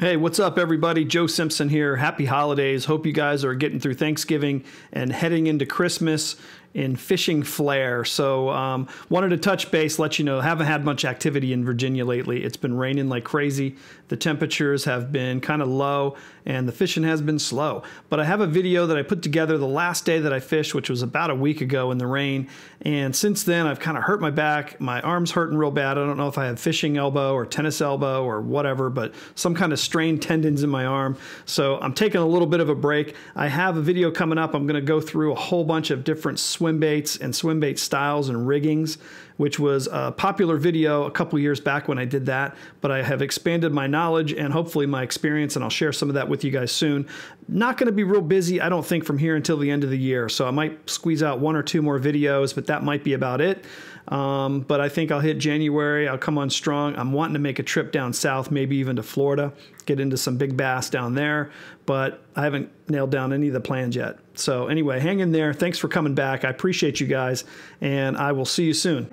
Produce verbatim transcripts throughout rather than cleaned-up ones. Hey, what's up, everybody? Joe Simpson here. Happy holidays. Hope you guys are getting through Thanksgiving and heading into Christmas in fishing flair. So um, wanted to touch base, let you know, haven't had much activity in Virginia lately. It's been raining like crazy. The temperatures have been kind of low and the fishing has been slow. But I have a video that I put together the last day that I fished, which was about a week ago in the rain. And since then, I've kind of hurt my back. My arm's hurting real bad. I don't know if I have fishing elbow or tennis elbow or whatever, but some kind of strained tendons in my arm. So I'm taking a little bit of a break. I have a video coming up. I'm going to go through a whole bunch of different swim baits and swim bait styles and riggings, which was a popular video a couple years back when I did that, but I have expanded my knowledge and hopefully my experience, and I'll share some of that with you guys soon. Not going to be real busy, I don't think, from here until the end of the year, so I might squeeze out one or two more videos, but that might be about it. Um, but I think I'll hit January. I'll come on strong. I'm wanting to make a trip down south, maybe even to Florida, get into some big bass down there, but I haven't nailed down any of the plans yet. So anyway, hang in there. Thanks for coming back. I appreciate you guys, and I will see you soon.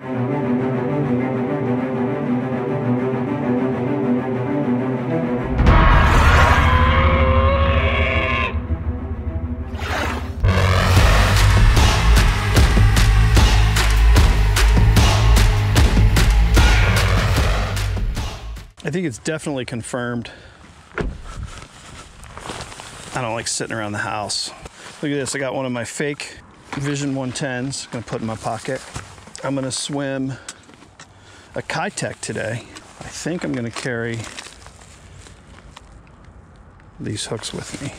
I think it's definitely confirmed. I don't like sitting around the house. Look at this, I got one of my fake Vision one tens. I'm gonna put it in my pocket. I'm gonna swim a Keitech today. I think I'm gonna carry these hooks with me.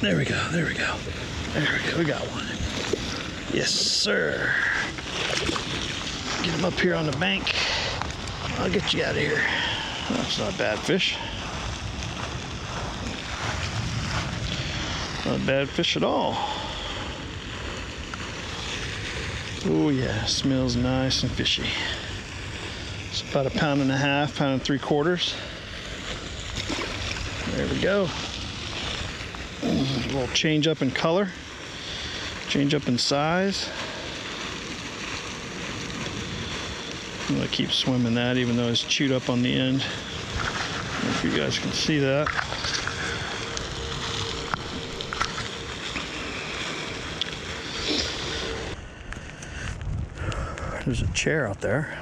There we go, there we go, there we go, we got one. Yes, sir. Get him up here on the bank. I'll get you out of here. That's not a bad fish. Not a bad fish at all. Oh yeah, smells nice and fishy. It's about a pound and a half, pound and three quarters. There we go. A little change up in color, change up in size. I'm gonna keep swimming that even though it's chewed up on the end. I don't know if you guys can see that. There's a chair out there.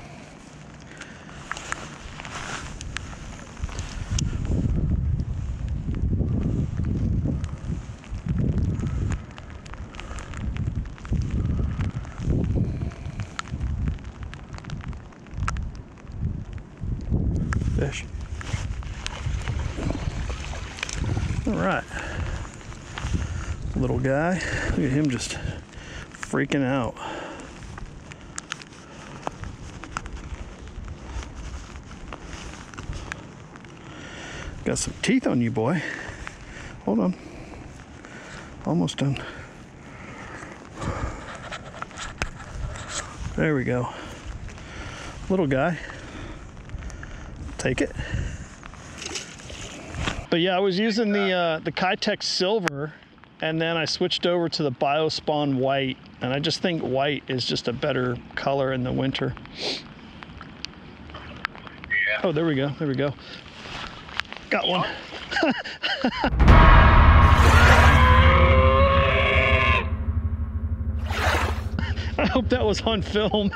Fish. All right, little guy. Look at him just freaking out. Got some teeth on you, boy. Hold on. Almost done. There we go. Little guy. Take it. But yeah, I was using the uh, the Keitech Silver, and then I switched over to the Biospawn White, and I just think white is just a better color in the winter. Yeah. Oh, there we go. There we go. Got one. I hope that was on film.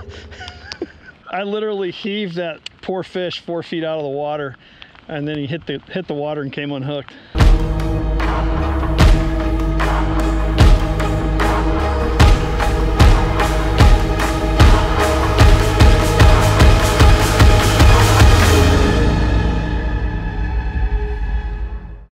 I literally heaved that poor fish four feet out of the water, and then he hit the hit the water and came unhooked.